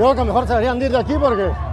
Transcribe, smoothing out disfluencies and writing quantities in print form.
Yo creo que mejor se deberían de ir de aquí porque